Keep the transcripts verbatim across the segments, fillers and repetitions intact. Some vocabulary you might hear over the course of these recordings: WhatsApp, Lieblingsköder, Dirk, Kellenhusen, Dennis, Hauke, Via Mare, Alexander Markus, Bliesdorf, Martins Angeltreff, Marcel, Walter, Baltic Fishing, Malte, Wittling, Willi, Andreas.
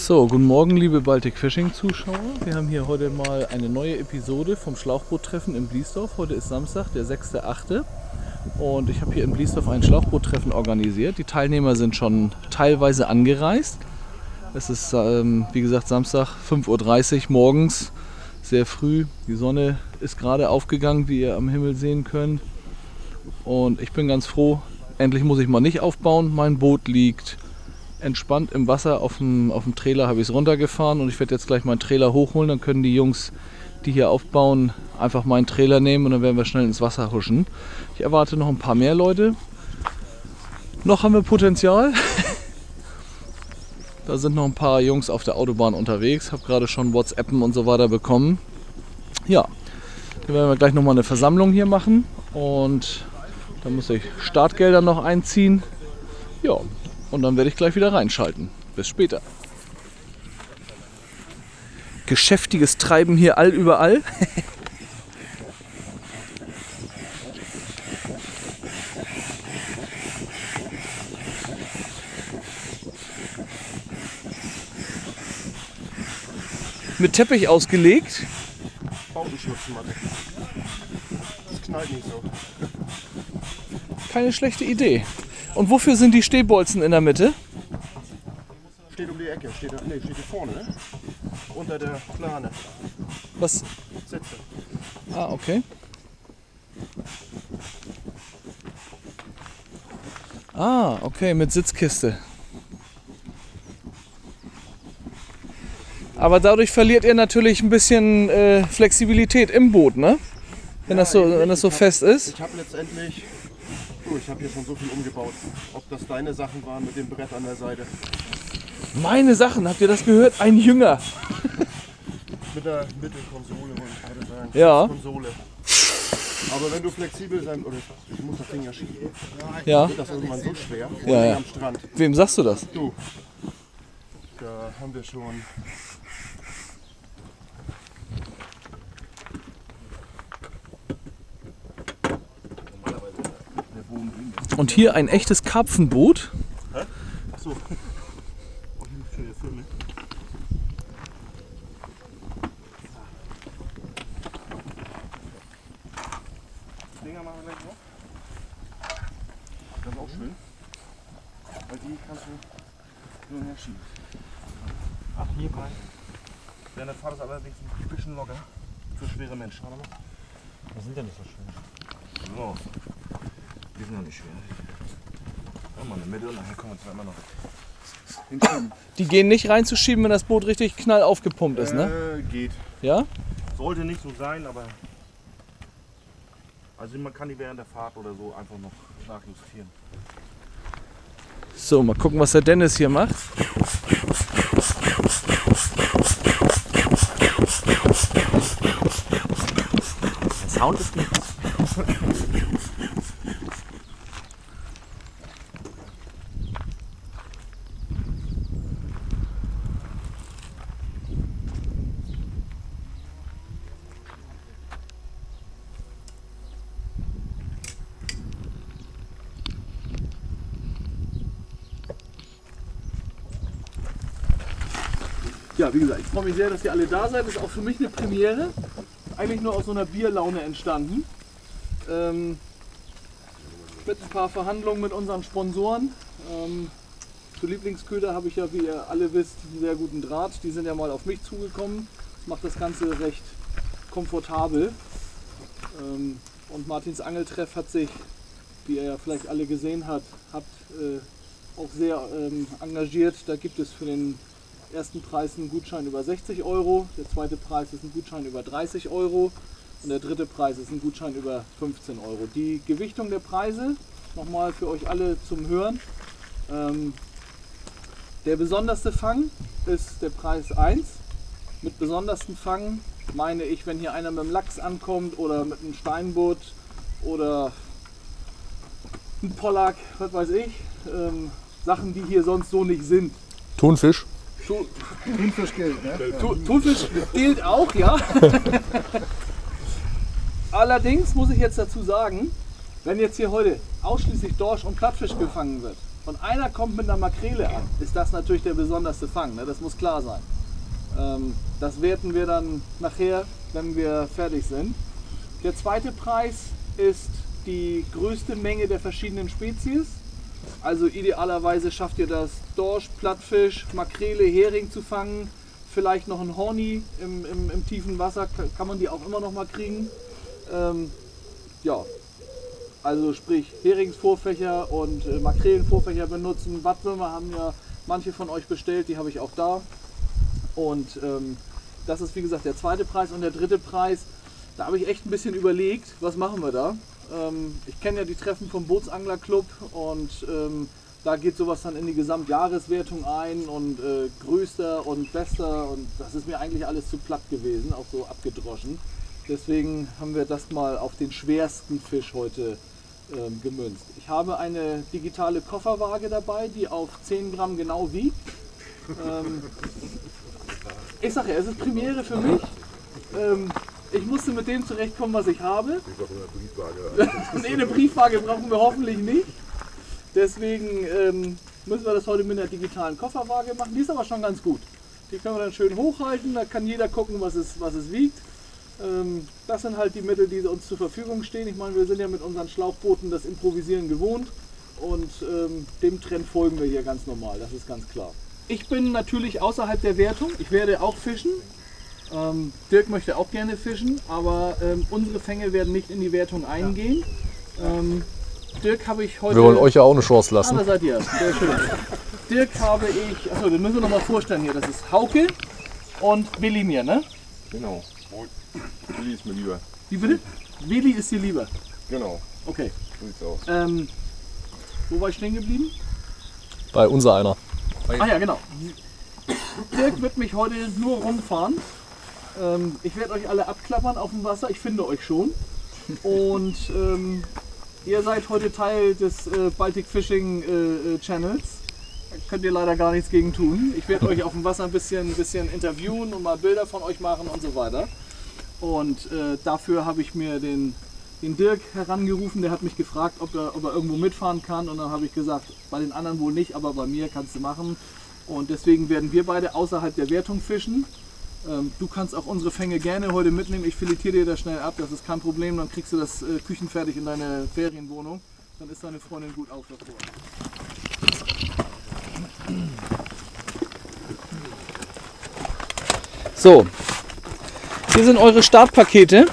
So, guten Morgen liebe Baltic Fishing Zuschauer. Wir haben hier heute mal eine neue Episode vom Schlauchboottreffen in Bliesdorf. Heute ist Samstag, der sechste achte und ich habe hier in Bliesdorf ein Schlauchboottreffen organisiert. Die Teilnehmer sind schon teilweise angereist. Es ist ähm, wie gesagt Samstag fünf Uhr dreißig morgens, sehr früh. Die Sonne ist gerade aufgegangen, wie ihr am Himmel sehen könnt. Und ich bin ganz froh, endlich muss ich mal nicht aufbauen. Mein Boot liegt entspannt im Wasser, auf dem, auf dem Trailer habe ich es runtergefahren und ich werde jetzt gleich meinen Trailer hochholen, dann können die Jungs, die hier aufbauen, einfach meinen Trailer nehmen und dann werden wir schnell ins Wasser huschen. Ich erwarte noch ein paar mehr Leute. Noch haben wir Potenzial. Da sind noch ein paar Jungs auf der Autobahn unterwegs, habe gerade schon WhatsAppen und so weiter bekommen. Ja, dann werden wir gleich nochmal eine Versammlung hier machen und dann muss ich Startgelder noch einziehen. Ja. Und dann werde ich gleich wieder reinschalten. Bis später. Geschäftiges Treiben hier all überall. Mit Teppich ausgelegt. Bautenschmutzmatte. Das knallt nicht so. Keine schlechte Idee. Und wofür sind die Stehbolzen in der Mitte? Steht um die Ecke, steht, nee, steht hier vorne, ne? Unter der Plane. Was? Sitze. Ah, okay. Ah, okay, mit Sitzkiste. Aber dadurch verliert ihr natürlich ein bisschen äh, Flexibilität im Boot, ne? Wenn ja, das so, wenn das so fest hab, ist. Ich habe letztendlich... Ich habe hier schon so viel umgebaut. Ob das deine Sachen waren mit dem Brett an der Seite? Meine Sachen, habt ihr das gehört? Ein Jünger. Mit der Mittelkonsole, wollte ich gerade sagen. Ja. Konsole. Aber wenn du flexibel sein... Oder ich muss das Ding ja schieben. Ja. Das ist irgendwann so schwer. Ja, ja. Am Strand. Wem sagst du das? Du. Da haben wir schon... Und hier ein echtes Karpfenboot. Hä? Ach so. Dinger machen wir gleich noch. Das ist auch schön. Weil die kannst du nur herschieben. Ach, hier rein. Deine Fahrt ist allerdings ein bisschen locker. Für schwere Menschen. Das sind ja nicht so schön. So. Die sind noch nicht schwer. Immer in der Mitte und nachher kommen wir zweimal noch. Hinten. Die gehen nicht reinzuschieben, wenn das Boot richtig knall aufgepumpt ist, ne? Äh, geht. Ja? Sollte nicht so sein, aber... Also man kann die während der Fahrt oder so einfach noch nachjustieren. So, mal gucken, was der Dennis hier macht. Der Sound ist nicht... Ja, wie gesagt, ich freue mich sehr, dass ihr alle da seid. Das ist auch für mich eine Premiere. Eigentlich nur aus so einer Bierlaune entstanden. Ähm, mit ein paar Verhandlungen mit unseren Sponsoren. Ähm, zu Lieblingsköder habe ich ja, wie ihr alle wisst, einen sehr guten Draht. Die sind ja mal auf mich zugekommen. Das macht das Ganze recht komfortabel. Ähm, und Martins Angeltreff hat sich, wie ihr ja vielleicht alle gesehen habt, habt äh, auch sehr ähm, engagiert. Da gibt es für den ersten Preis einen Gutschein über sechzig Euro, der zweite Preis ist ein Gutschein über dreißig Euro und der dritte Preis ist ein Gutschein über fünfzehn Euro. Die Gewichtung der Preise, nochmal für euch alle zum Hören, ähm, der besonderste Fang ist der Preis eins. Mit besondersten Fang meine ich, wenn hier einer mit dem Lachs ankommt oder mit einem Steinbutt oder ein Pollack, was weiß ich, ähm, Sachen, die hier sonst so nicht sind. Thunfisch. Thunfisch gilt, ne? Thunfisch gilt auch, ja. Allerdings muss ich jetzt dazu sagen, wenn jetzt hier heute ausschließlich Dorsch und Plattfisch gefangen wird, und einer kommt mit einer Makrele an, ist das natürlich der besonderste Fang, ne? Das muss klar sein. Ähm, das werten wir dann nachher, wenn wir fertig sind. Der zweite Preis ist die größte Menge der verschiedenen Spezies. Also idealerweise schafft ihr das, Dorsch, Plattfisch, Makrele, Hering zu fangen. Vielleicht noch ein Horni im, im, im tiefen Wasser, kann man die auch immer noch mal kriegen. Ähm, ja, also sprich Heringsvorfächer und äh, Makrelenvorfächer benutzen. Wattwürmer haben ja manche von euch bestellt, die habe ich auch da. Und ähm, das ist wie gesagt der zweite Preis. Und der dritte Preis, da habe ich echt ein bisschen überlegt, was machen wir da. Ähm, ich kenne ja die Treffen vom Bootsanglerclub und ähm, da geht sowas dann in die Gesamtjahreswertung ein und äh, größter und bester, und das ist mir eigentlich alles zu platt gewesen, auch so abgedroschen. Deswegen haben wir das mal auf den schwersten Fisch heute ähm, gemünzt. Ich habe eine digitale Kofferwaage dabei, die auf zehn Gramm genau wiegt. Ähm, ich sage ja, es ist Premiere für mich. Ähm, ich musste mit dem zurechtkommen, was ich habe. Eine Briefwaage. Nee, eine Briefwaage brauchen wir hoffentlich nicht. Deswegen ähm, müssen wir das heute mit einer digitalen Kofferwaage machen. Die ist aber schon ganz gut. Die können wir dann schön hochhalten, da kann jeder gucken, was es, was es wiegt. Ähm, das sind halt die Mittel, die uns zur Verfügung stehen. Ich meine, wir sind ja mit unseren Schlauchbooten das Improvisieren gewohnt. Und ähm, dem Trend folgen wir hier ganz normal, das ist ganz klar. Ich bin natürlich außerhalb der Wertung. Ich werde auch fischen. Ähm, Dirk möchte auch gerne fischen, aber ähm, unsere Fänge werden nicht in die Wertung eingehen. Ähm, Dirk habe ich heute... Wir wollen euch ja auch eine Chance lassen. Ah, da seid ihr. Sehr schön. Dirk habe ich... Achso, den müssen wir nochmal vorstellen hier. Das ist Hauke und Willi mir, ne? Genau. Willi ist mir lieber. Wie bitte? Willi ist dir lieber? Genau. Okay. So sieht's aus. Ähm, wo war ich stehen geblieben? Bei unser einer. Ah ja, genau. Dirk wird mich heute nur rumfahren. Ähm, ich werde euch alle abklappern auf dem Wasser. Ich finde euch schon. Und... Ähm, ihr seid heute Teil des äh, Baltic Fishing äh, äh, Channels. Da könnt ihr leider gar nichts gegen tun. Ich werde euch auf dem Wasser ein bisschen, ein bisschen interviewen und mal Bilder von euch machen und so weiter. Und äh, dafür habe ich mir den, den Dirk herangerufen. Der hat mich gefragt, ob er, ob er irgendwo mitfahren kann. Und dann habe ich gesagt, bei den anderen wohl nicht, aber bei mir kannst du machen. Und deswegen werden wir beide außerhalb der Wertung fischen. Ähm, du kannst auch unsere Fänge gerne heute mitnehmen. Ich filetiere dir das schnell ab, das ist kein Problem. Dann kriegst du das äh, küchenfertig in deine Ferienwohnung. Dann ist deine Freundin gut auf davor. So, hier sind eure Startpakete.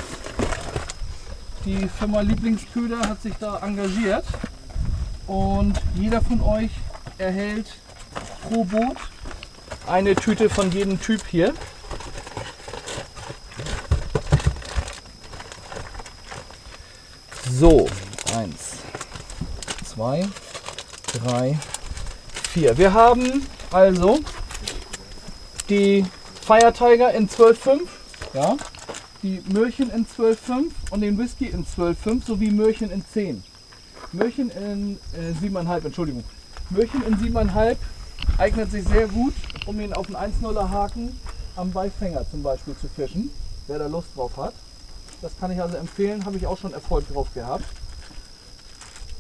Die Firma Lieblingsköder hat sich da engagiert. Und jeder von euch erhält pro Boot eine Tüte von jedem Typ hier. So, eins, zwei, drei, vier. Wir haben also die Fire Tiger in zwölf Komma fünf, ja, die Möhrchen in zwölf Komma fünf und den Whisky in zwölf Komma fünf sowie Möhrchen in zehn. Möhrchen in äh, sieben Komma fünf, Entschuldigung. Möhrchen in sieben Komma fünf eignet sich sehr gut, um ihn auf den Einser Haken am Beifänger zum Beispiel zu fischen, wer da Lust drauf hat. Das kann ich also empfehlen, habe ich auch schon Erfolg drauf gehabt.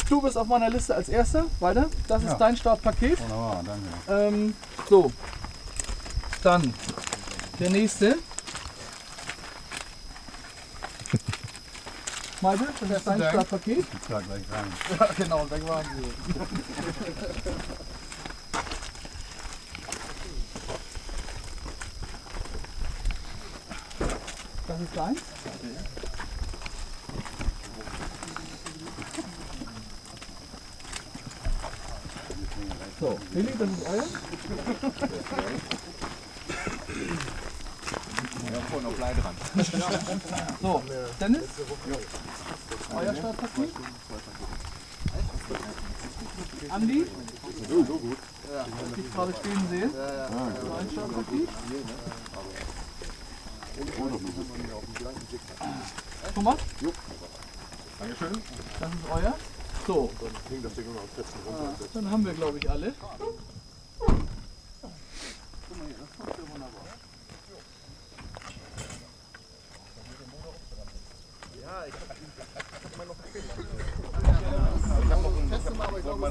Du bist auf meiner Liste als Erster, weiter. Das ja. ist dein Startpaket. Wunderbar, danke. Ähm, so, dann der nächste. Malte, das ist dein Dank. Startpaket. Ich gleich rein. Ja, genau, weg waren sie. Das ist dein. So, Willi, das ist euer. Ja, voll noch Blei dran. So, Dennis, euer Startpaket. Andi, so gut. Ich dich gerade stehen sehen. Mein Startpaket. Thomas? Dankeschön. Das ist euer. So. Dann haben wir, glaube ich, alle. Ich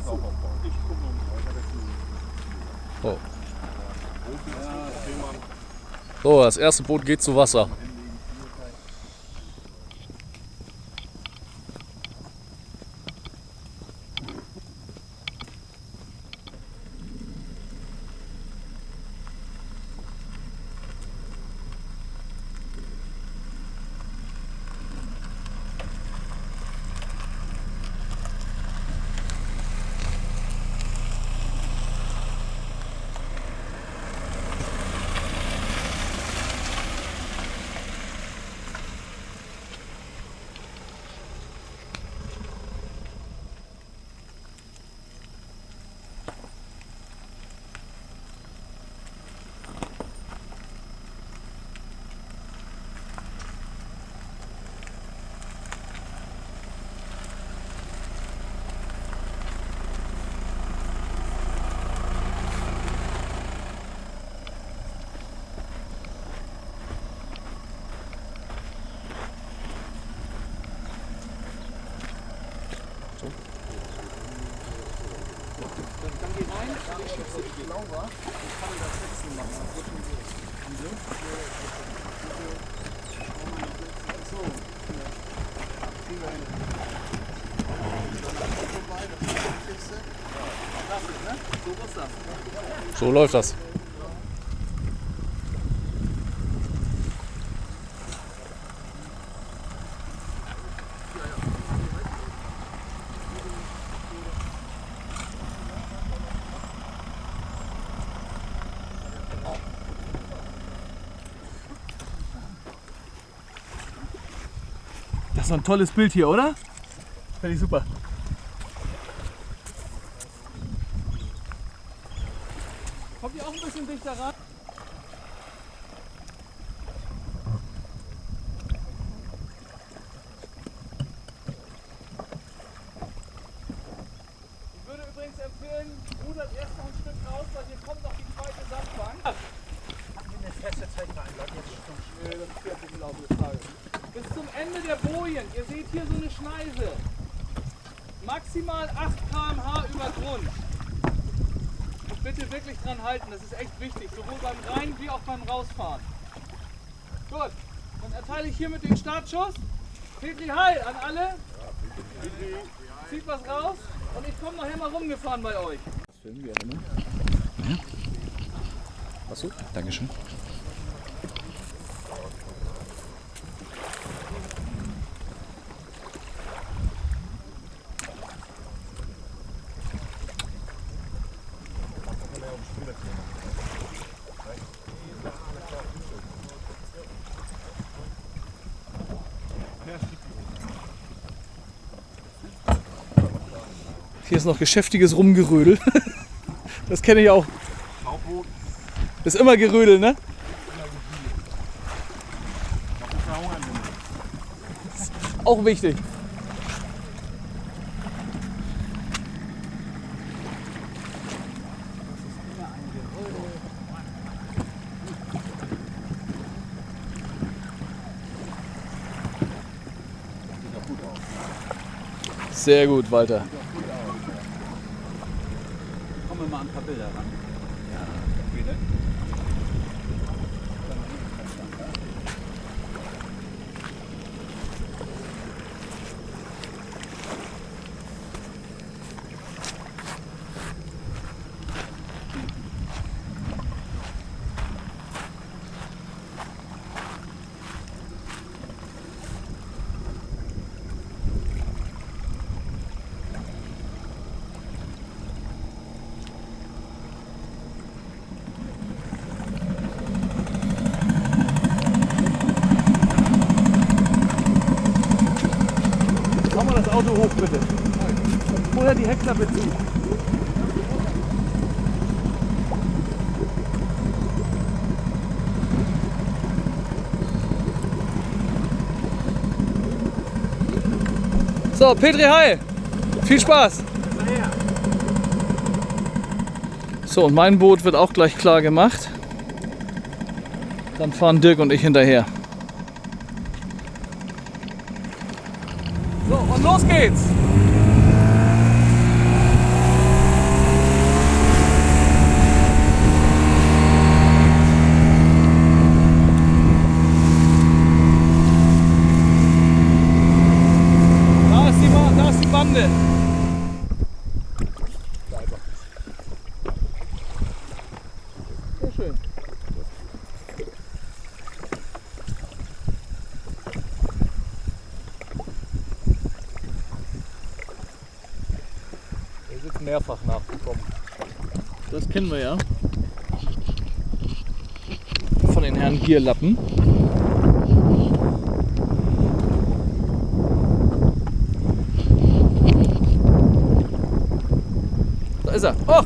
gucke noch. So, das erste Boot geht zu Wasser. So läuft das. Das ist ein tolles Bild hier, oder? Finde ich super. Kommt ihr auch ein bisschen dichter ran? Ich würde übrigens empfehlen, rudert erst noch ein Stück raus, weil hier kommt noch die zweite Sandbank. Habt ihr eine feste Zeit rein, Leute? Das ist schon schwer, das ist im Laufe des Tages. Bis zum Ende der Bojen, ihr seht hier so eine Schneise. Maximal acht Kilometer pro Stunde über Grund. Bitte wirklich dran halten, das ist echt wichtig, sowohl beim Rein- wie auch beim Rausfahren. Gut, dann erteile ich hiermit den Startschuss. Petri Heil an alle. Zieht was raus und ich komme nachher mal rumgefahren bei euch. Das filmen wir alle, ne? Mhm. Achso, Dankeschön. Hier ist noch geschäftiges Rumgerödel. Das kenne ich auch. Ist immer Gerödel, ne? Ist auch wichtig. Sehr gut, Walter. Kommen wir mal ein paar Bilder ran. Ja, bitte. So, Petri Heil, viel Spaß! So, und mein Boot wird auch gleich klar gemacht. Dann fahren Dirk und ich hinterher. So, und los geht's! Marcel. Der ist jetzt mehrfach nachgekommen. Das kennen wir ja. Von den Herren Gierlappen. Da ist er. Oh!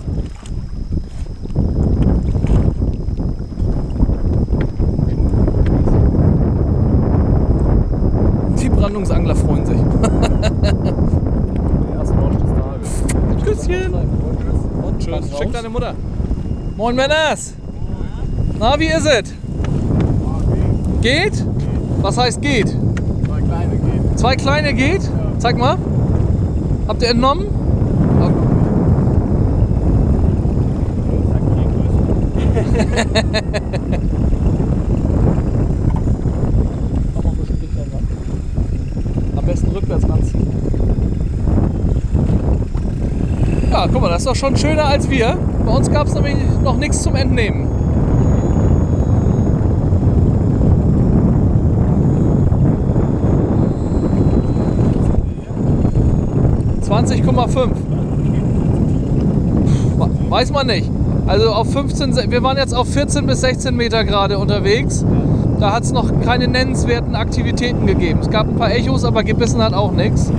Die Brandungsangler freuen sich. Der erste Rausch des Tages. Tschüsschen. Und tschüss. Check deine Mutter. Moin Männers. Na, wie ist es? Geht? Was heißt geht? Zwei kleine geht. Zwei kleine geht? Ja. Zeig mal. Habt ihr entnommen? Am besten rückwärts ranziehen. Ja, guck mal, das ist doch schon schöner als wir. Bei uns gab es nämlich noch nichts zum Entnehmen. zwanzig Komma fünf. Weiß man nicht. Also auf fünfzehn, wir waren jetzt auf vierzehn bis sechzehn Meter gerade unterwegs. Da hat es noch keine nennenswerten Aktivitäten gegeben. Es gab ein paar Echos, aber gebissen hat auch nichts.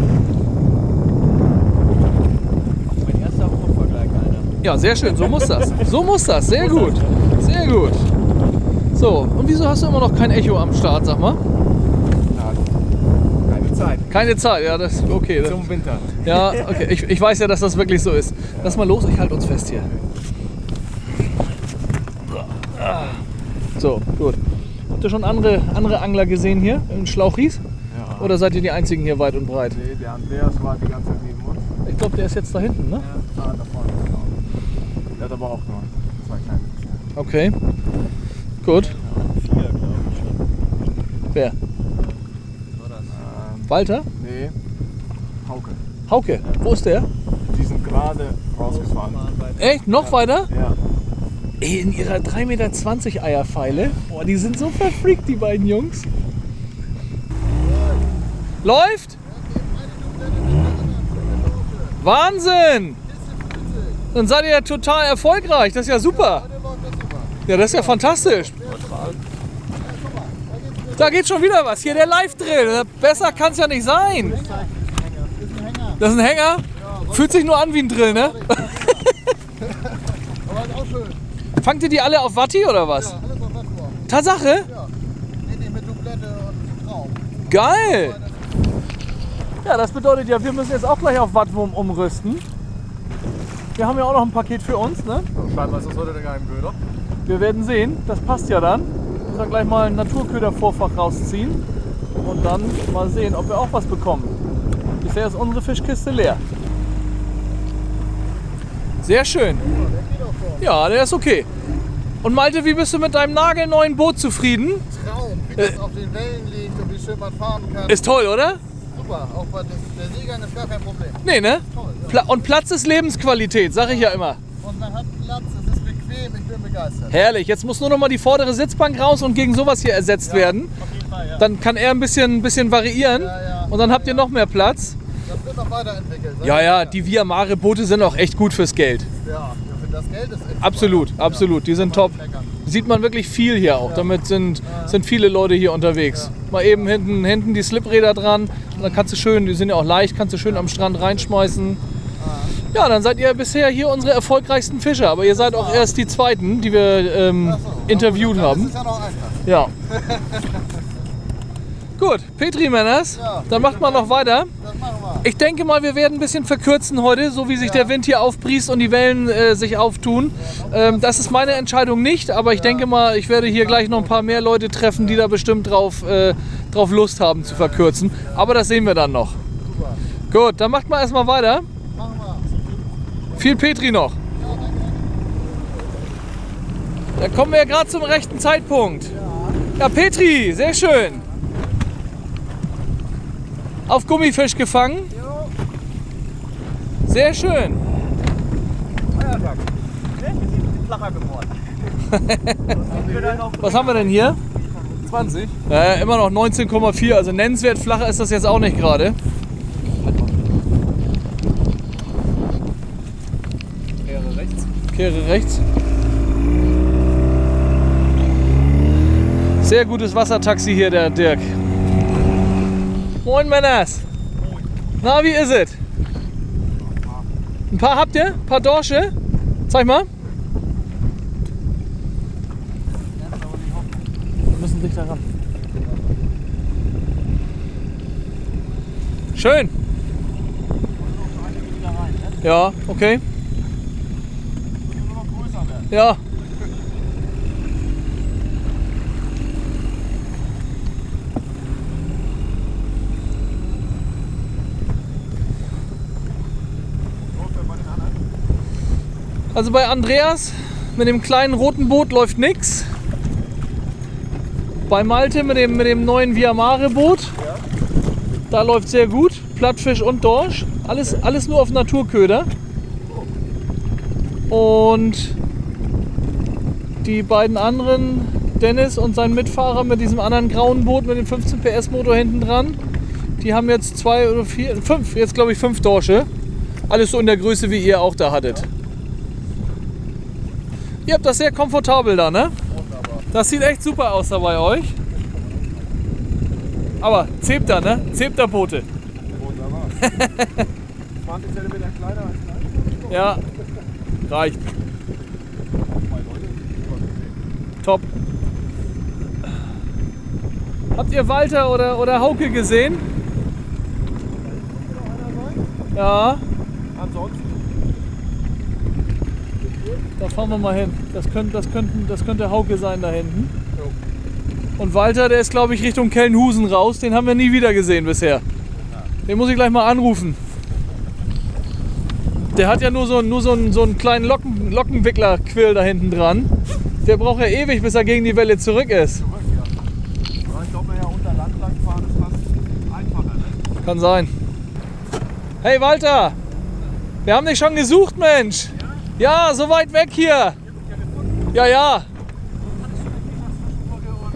Mein erster Rundvergleich, Alter. Ja, sehr schön. So muss das. So muss das. Sehr gut. Sehr gut. So, und wieso hast du immer noch kein Echo am Start, sag mal? Zeit. Keine Zeit, ja, das ist okay. Zum Winter. Ja, okay. Ich, ich weiß ja, dass das wirklich so ist. Lass mal los, ich halte uns fest hier. So, gut. Habt ihr schon andere, andere Angler gesehen hier in Schlauchis? Ja. Oder seid ihr die einzigen hier weit und breit? Nee, der Andreas war die ganze Zeit neben uns. Ich glaube, der ist jetzt da hinten, ne? Ja, da vorne, genau. Der hat aber auch nur zwei kleine. Okay. Gut. Ja, vier, glaube ich schon. Wer? Walter? Nee, Hauke. Hauke? Ja. Wo ist der? Die sind gerade rausgefahren. Echt? Noch ja. weiter? Ja. Ey, in ihrer drei Meter zwanzig Eierpfeile. Boah, die sind so verfreakt, die beiden Jungs. Läuft? Wahnsinn! Dann seid ihr ja total erfolgreich. Das ist ja super. Ja, das ist ja fantastisch. Da geht schon wieder was. Hier der Live-Drill. Besser kann es ja nicht sein. Das ist ein Hänger? Fühlt sich nur an wie ein Drill, ne? Aber ist auch schön. Fangt ihr die alle auf Watti oder was? Ja, alles auf Watti. Tatsache? Ja. Nee, mit Dublette und Traum. Geil! Ja, das bedeutet ja, wir müssen jetzt auch gleich auf Wattwurm umrüsten. Wir haben ja auch noch ein Paket für uns, ne? Scheinbar ist das heute der Geheimköder. Wir werden sehen. Das passt ja dann. Dann gleich mal einen Naturködervorfach rausziehen und dann mal sehen, ob wir auch was bekommen. Bisher ist unsere Fischkiste leer. Sehr schön. Ja, der ist okay. Und Malte, wie bist du mit deinem nagelneuen Boot zufrieden? Traum, wie das äh, auf den Wellen liegt und wie schön man fahren kann. Ist toll, oder? Super, auch bei der Seegang ist gar kein Problem. Nee, ne? Toll, ja. Und Platz ist Lebensqualität, sage ich ja immer. Und man hat Platz, es ist bequem, ich bin begeistert. Herrlich, jetzt muss nur noch mal die vordere Sitzbank raus und gegen sowas hier ersetzt ja, werden. Auf jeden Fall, ja. Dann kann er ein bisschen, ein bisschen variieren ja, ja. und dann habt ja, ihr noch mehr Platz. Das wird noch weiterentwickelt. Ja, ja, die Via Mare Boote sind auch echt gut fürs Geld. Ja, für das Geld ist echt Absolut, super. absolut, die sind top. Sieht man wirklich viel hier auch, ja. damit sind, ja. sind viele Leute hier unterwegs. Ja. Mal eben hinten, hinten die Slipräder dran, und dann kannst du schön, die sind ja auch leicht, kannst du schön ja. am Strand reinschmeißen. Ja, dann seid ihr bisher hier unsere erfolgreichsten Fischer, aber ihr seid auch erst die Zweiten, die wir ähm, so, interviewt ja, haben. Das ist ja noch einfach. Ja. Gut, Petri Männers, ja, dann macht man noch weiter. Das machen wir. Ich denke mal, wir werden ein bisschen verkürzen heute, so wie sich ja. der Wind hier aufbriest und die Wellen äh, sich auftun. Ja, ähm, das ist meine Entscheidung nicht, aber ich ja. denke mal, ich werde hier gleich noch ein paar mehr Leute treffen, die da bestimmt drauf, äh, drauf Lust haben zu verkürzen. Aber das sehen wir dann noch. Super. Gut, dann macht man erstmal weiter. Viel Petri noch. Da kommen wir ja gerade zum rechten Zeitpunkt. Ja, Petri, sehr schön. Auf Gummifisch gefangen. Sehr schön. Feuerwerk. Ne? Wir sind flacher geworden. Was haben wir denn hier? zwanzig. Äh, immer noch neunzehn Komma vier, also nennenswert flacher ist das jetzt auch nicht gerade. Kehre rechts. Kehre rechts. Sehr gutes Wassertaxi hier, der Dirk. Moin Männers. Moin. Na, wie ist es? Ein paar habt ihr? Ein paar Dorsche? Zeig mal. Wir müssen dichter ran. Schön. Ja, okay. Ja. Also bei Andreas mit dem kleinen roten Boot läuft nichts. Bei Malte mit dem, mit dem neuen Via Mare Boot, ja, da läuft sehr gut. Plattfisch und Dorsch, alles, okay, alles nur auf Naturköder. Und die beiden anderen, Dennis und sein Mitfahrer mit diesem anderen grauen Boot mit dem fünfzehn PS Motor hinten dran, die haben jetzt zwei oder vier, fünf, jetzt glaube ich fünf Dorsche. Alles so in der Größe, wie ihr auch da hattet. Ja. Ihr habt das sehr komfortabel da, ne? Wunderbar. Das sieht echt super aus da bei euch. Aber Zepter, ne? Zepterboote. Wunderbar. zwanzig Zentimeter kleiner als klein. Ja, reicht. Top. Habt ihr Walter oder, oder Hauke gesehen? Ja. Ansonsten. Da fahren wir mal hin. Das könnte, das könnten, das könnte Hauke sein da hinten. Jo. Und Walter, der ist glaube ich Richtung Kellenhusen raus. Den haben wir nie wieder gesehen bisher. Den muss ich gleich mal anrufen. Der hat ja nur so, nur so, einen, so einen kleinen Locken, Lockenwickler-Quill da hinten dran. Der braucht ja ewig, bis er gegen die Welle zurück ist. Zurück, ja. Ich glaube, ja, unter Land lang fahren ist fast einfacher, ne? Kann sein. Hey Walter, wir haben dich schon gesucht, Mensch. Ja, so weit weg hier. Ja, ja.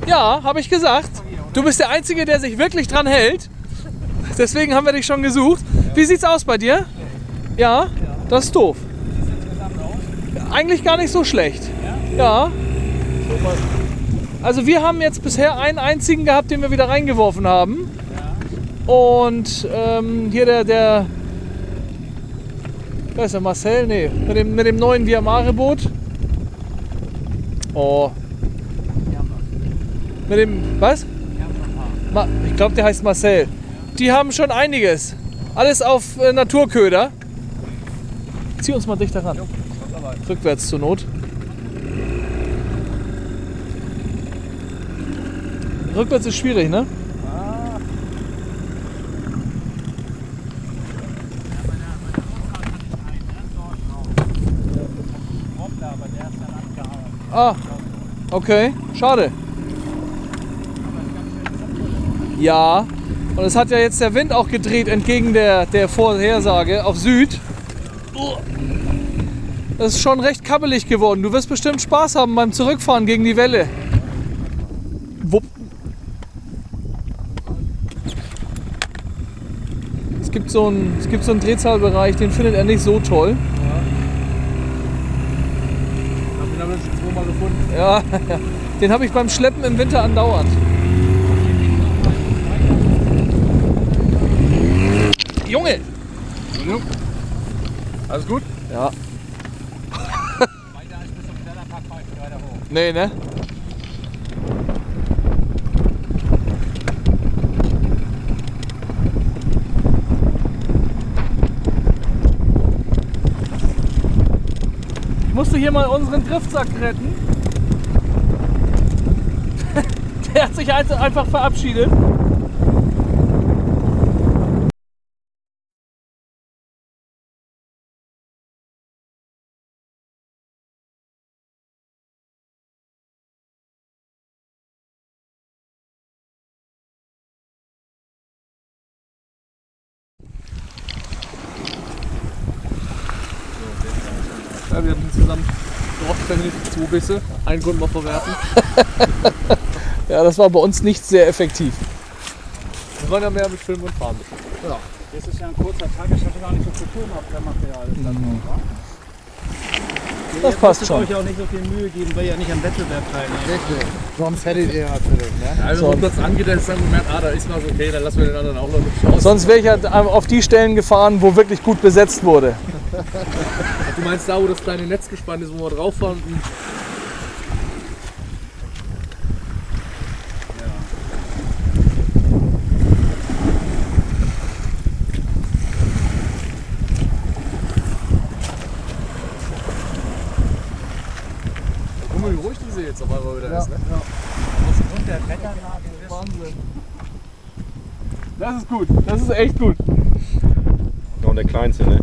Ja, habe ich gesagt. Du bist der Einzige, der sich wirklich dran hält. Deswegen haben wir dich schon gesucht. Wie sieht's aus bei dir? Ja, das ist doof. Eigentlich gar nicht so schlecht. Ja. Also wir haben jetzt bisher einen einzigen gehabt, den wir wieder reingeworfen haben. Und ähm, hier der... der Wer ist der? Marcel? Nee, mit dem, mit dem neuen Via Mare Boot. Oh. Mit dem, was? Ma, ich glaube, der heißt Marcel. Die haben schon einiges. Alles auf äh, Naturköder. Zieh uns mal dichter ran. Rückwärts zur Not. Rückwärts ist schwierig, ne? Ah, okay, schade. Ja, und es hat ja jetzt der Wind auch gedreht, entgegen der, der Vorhersage, auf Süd. Das ist schon recht kabbelig geworden. Du wirst bestimmt Spaß haben beim Zurückfahren gegen die Welle. Wupp. Es gibt so einen, es gibt so einen Drehzahlbereich, den findet er nicht so toll. Ja, den habe ich beim Schleppen im Winter andauernd. Junge! Alles gut? Ja. Nee, ne? Ich musste hier mal unseren Driftsack retten. Der hat sich einfach verabschiedet. Ja, wir haben zusammen Nordfeminist Zubisse, einen Grund mal verwerfen. Ja, das war bei uns nicht sehr effektiv. Wir waren ja mehr mit Film und Farben. Ja. Das ist ja ein kurzer Tag, ich hatte gar nicht so viel Kultur gehabt, der Material ist dann mhm. ja, das passt schon. Ich euch auch nicht so viel Mühe geben, weil ihr ja nicht am Wettbewerb teilnehmt. Sonst hättet ihr natürlich. Ne? Also, wenn das angeht, ist dann gemerkt, ah, da ist was okay, dann lassen wir den anderen auch noch mit Chance. Sonst wäre ich halt auf die Stellen gefahren, wo wirklich gut besetzt wurde. Du meinst da, wo das kleine Netz gespannt ist, wo wir drauf fahren? Jetzt auf einmal wieder ja, ist, ne? Ja. Und der Wetterlage ist Wahnsinn. Das ist gut, das ist echt gut. Ja, und der kleinste, ne?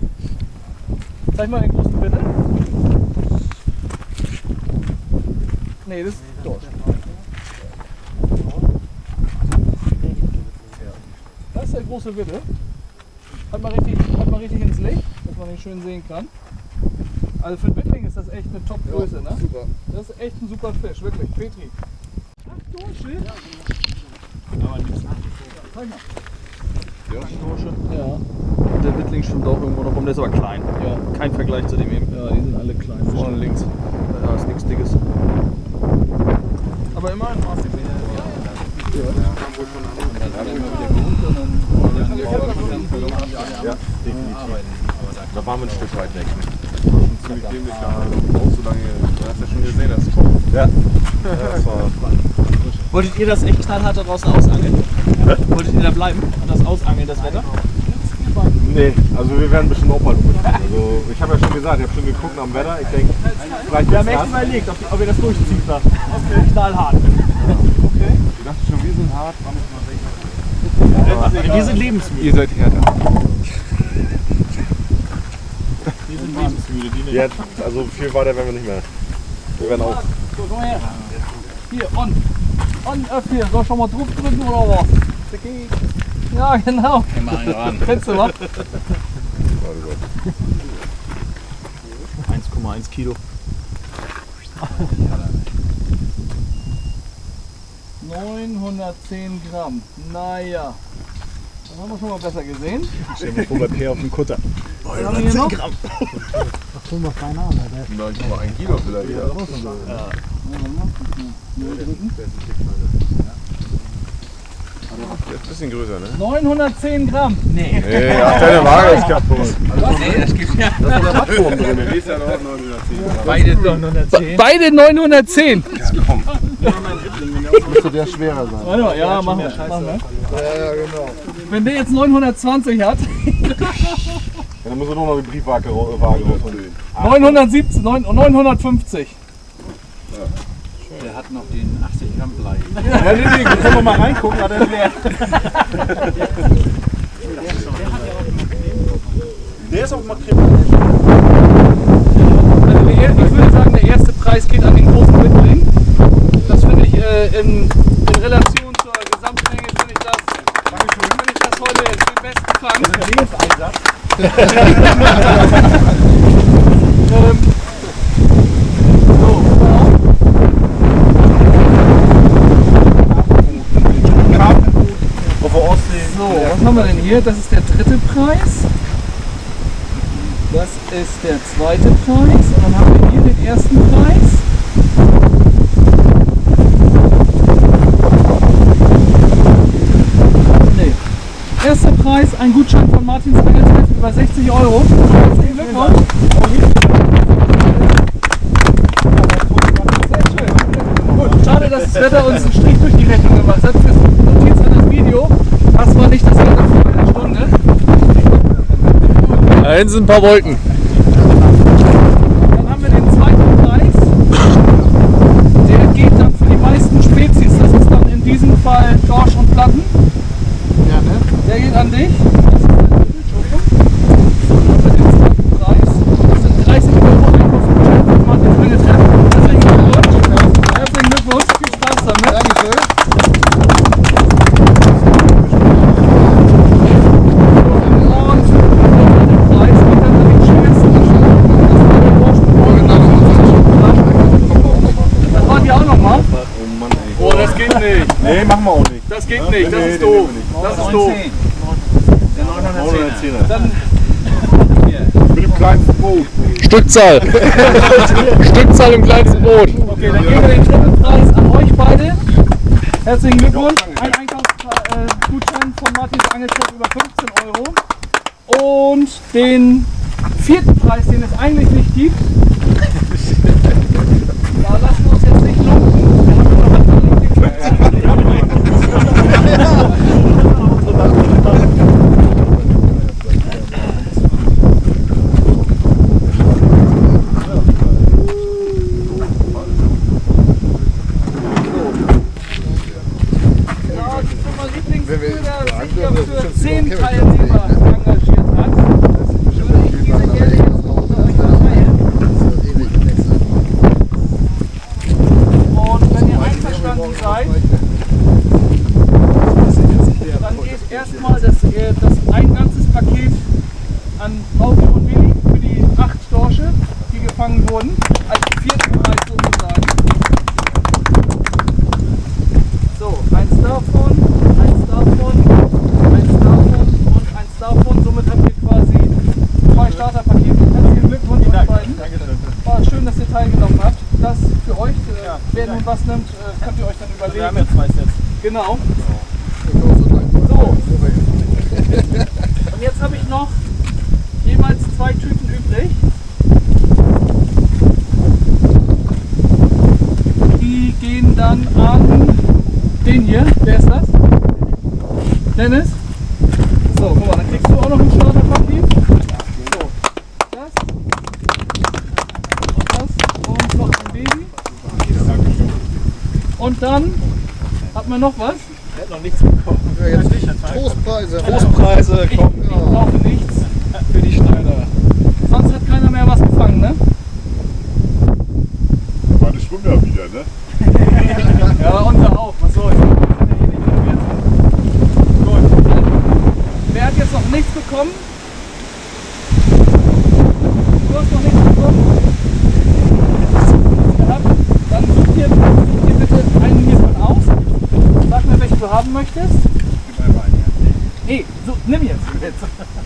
Zeig mal den großen bitte. Ne, das ist Dorsch. Das ist der große Witte. Hat man richtig, hat man richtig ins Licht, dass man den schön sehen kann. Also für den Wittling ist das echt eine Top-Größe, ja, ne? Super. Das ist echt ein super Fisch, wirklich. Petri. Ach Dorsche? Ja, aber nichts nach wie vor. Ja, Dorsche. Ja. Und der Wittling schwimmt auch irgendwo noch rum, der ist aber klein. Ja. Kein Vergleich zu dem eben. Ja, die sind alle klein. Vorne links. Da ist nichts Dickes. Aber immerhin war es die Fähre. Ja, ja. Ja, haben wohl von anderen. Dann haben wir immer wieder geholt und dann haben wir auch wieder verloren. Ja, definitiv. Da waren wir ein Stück weit weg. Ziemlich dämlich da, auch so lange, du hast ja schon gesehen, dass es kommt. Ja. Das war wolltet ihr das echt knallhart da draußen ausangeln? Ja. Wolltet ihr da bleiben und das ausangeln, das Wetter? Nee, also wir werden bestimmt auch mal umgehen. Also ich habe ja schon gesagt, ich habe schon geguckt am Wetter, ich denke, vielleicht wir haben echt überlegt, ob, ob ihr das durchzieht da. Okay. Knallhart. Ja. Okay. Ich dachte schon, wir sind hart, war nicht mal recht. Wir sind lebensmüde. Ihr seid härter. Die sind lebensmüde, die nicht. Jetzt, also viel weiter werden wir nicht mehr. Wir werden auch. So, komm her. Hier, on. On, öff hier. Soll ich schon mal drauf drücken oder was? Ja, genau. Geh mal einen ran. Kennst du was? eins Komma eins Kilo. neunhundertzehn Gramm. Naja. Das haben wir schon mal besser gesehen. Stell mal vor, bei P auf dem Kutter. neunhundertzehn Gramm. Ach, mal keine Ahnung. neun Komma eins Kilo vielleicht. Ja. Ja. Jetzt ein bisschen größer, ne? neunhundertzehn Gramm. Nee. Nee, ach, deine Waage ist kaputt. Nee, das gibt ja. Das ist der Wattwurm drin. Die ist ja noch neunhundertzehn. Beide neunhundertzehn. Beide neunhundertzehn. Komm. Müsste der schwerer sein. Warte mal, ja, machen wir. Machen wir. Ja, genau. Wenn der jetzt neunhundertzwanzig hat. Ja, dann müssen wir doch noch die Briefwaage rausholen. neunhundertsiebzehn, neunhundertfünfzig. Ja. Der hat noch den achtzig Gramm Blei. Ja, deswegen können wir mal reingucken, hat er leer. Der ist auch mal Makrele. Also ich würde sagen, der erste Preis geht an den großen Wittling. Das finde ich äh, in, in Relation zur Gesamtmenge, finde ich das, find ich das heute den besten Fang. Das ist ein Lebenseinsatz. ähm, so. So, was haben wir denn hier? Das ist der dritte Preis. Das ist der zweite Preis. Und dann haben wir hier den ersten Preis. Erster Preis, ein Gutschein von Martins Angeltreff über sechzig Euro. Herzlichen Glückwunsch! Gut, schade, dass das Wetter uns einen Strich durch die Rechnung gemacht hat. Das Notiz an das Video. Das war nicht das Wetter vor einer Stunde. Da hinten sind ein paar Wolken. Dann haben wir den zweiten Preis. Der geht dann für die meisten Spezies. Das ist dann in diesem Fall Dorsch und Platten. Der geht an dich. Das ist der Preis. Das sind dreißig Euro Einkaufsgutschein von Martins Angeltreff. Herzlichen Glückwunsch. Herzlichen Glückwunsch. Viel Spaß damit. Dankeschön. Und der Preis geht dann an den Schüler. hat. Oh Mann, ey. Oh, das geht nicht. Nee, machen wir auch nicht. Das geht ja, nicht, das nee, ist doof. Das ist doof. Der neunhundertzehner. Dann mit dem kleinsten Boot. Stückzahl. Stückzahl im kleinsten Boot. Okay, dann geben wir den Triplepreis an euch beide. Herzlichen Glückwunsch. Ein Einkaufsgutschein von Martins Angeltreff über fünfzehn Euro. Und den vierten Preis, den es eigentlich nicht gibt. Da lassen wir uns jetzt nicht lumpen. Wir haben noch einen Genau, das ist nochmal Lieblingsköder, sich dafür zehn Teilnehmer engagiert hat. Seid, dann geht erstmal das, das ein ganzes Paket an Hauke und Willi für die acht Dorsche, die gefangen wurden, als vierten Preis sozusagen. So, eins davon, eins davon, eins davon und eins davon. Somit habt ihr quasi zwei Starterpakete. Herzlichen Glückwunsch euch beiden. War schön, dass ihr teilgenommen habt. Das für euch, äh, ja, wer nun was nimmt, äh, könnt ihr euch dann überlegen. Wir haben ja zwei Sets. Genau. So. Und jetzt habe ich noch jeweils zwei Tüten übrig. Die gehen dann an den hier. Wer ist das? Dennis? So, guck mal, dann kriegst du auch noch einen Starterpaket. Und dann hat man noch was? Ich hätte noch nichts bekommen. Ja, jetzt nicht. Trostpreise. Trostpreise, ich, komm. Ich brauche nichts für die Schneider. Sonst hat keiner mehr was gefangen, ne? Da war die Schwimmer wieder, ne? Ja, unter auch. Was soll's? Gut. Wer hat jetzt noch nichts bekommen? Du hast noch nichts bekommen? Gehabt? Dann sucht ihr. Einen hiervon aus, sag mir, welche du haben möchtest. Gib einfach einen hier. Nee, so, nimm jetzt.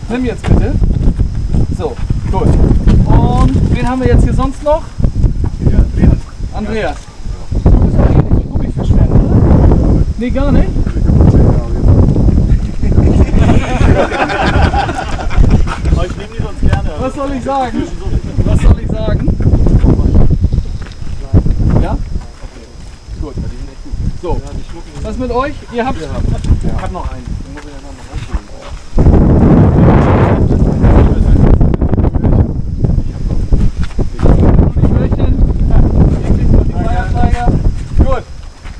Nimm jetzt bitte. So, gut. Und wen haben wir jetzt hier sonst noch? Ja, Andreas. Andreas. Ja. Du bist aber hier nicht so Gummifisch werden, oder? Nee, gar nicht. Ich nehme die sonst gerne. Was soll ich sagen? Was soll ich sagen? Ja? So, was mit euch? Ihr habt? Ja. Ich hab noch einen. Den muss ich einfach mal rausholen. Ihr kriegt noch die Feierteiger. Gut.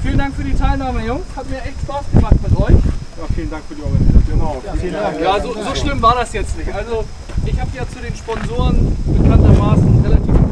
Vielen Dank für die Teilnahme, Jungs. Hat mir echt Spaß gemacht mit euch. Ja, vielen Dank für die Organisation. Ja, vielen Dank. Ja, so, so schlimm war das jetzt nicht. Also, ich habe ja zu den Sponsoren bekanntermaßen relativ